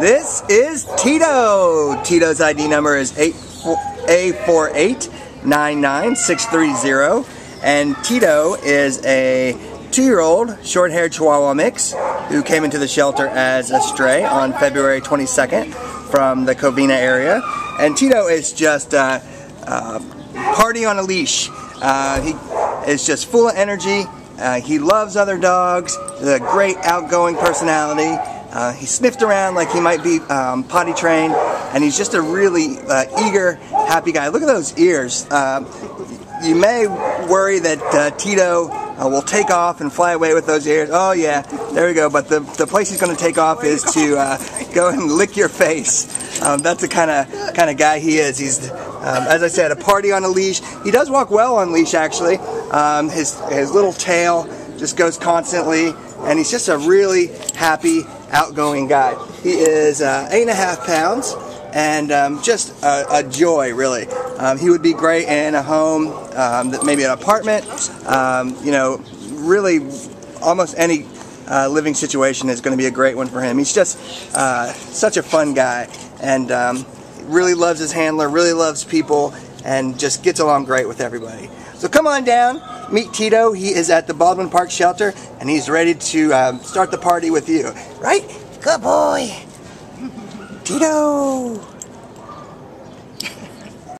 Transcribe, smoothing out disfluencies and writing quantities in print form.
This is Tito. Tito's ID number is A4899-630, and Tito is a 2-year-old short-haired Chihuahua mix who came into the shelter as a stray on February 22nd from the Covina area. And Tito is just party on a leash. He is just full of energy. He loves other dogs. He's a great outgoing personality. He sniffed around like he might be potty trained, and he's just a really eager, happy guy. Look at those ears. You may worry that Tito will take off and fly away with those ears. Oh yeah, there we go. But the place he's going to take off is to go and lick your face. That's the kind of guy he is. He's, as I said, a party on a leash. He does walk well on leash, actually. His little tail just goes constantly, and he's just a really happy, outgoing guy. He is 8.5 pounds, and just a joy, really. He would be great in a home, maybe an apartment. You know, really, almost any living situation is going to be a great one for him. He's just such a fun guy, and really loves his handler, really loves people, and just gets along great with everybody. So come on down, meet Tito. He is at the Baldwin Park shelter, and he's ready to start the party with you. Right? Good boy. Tito!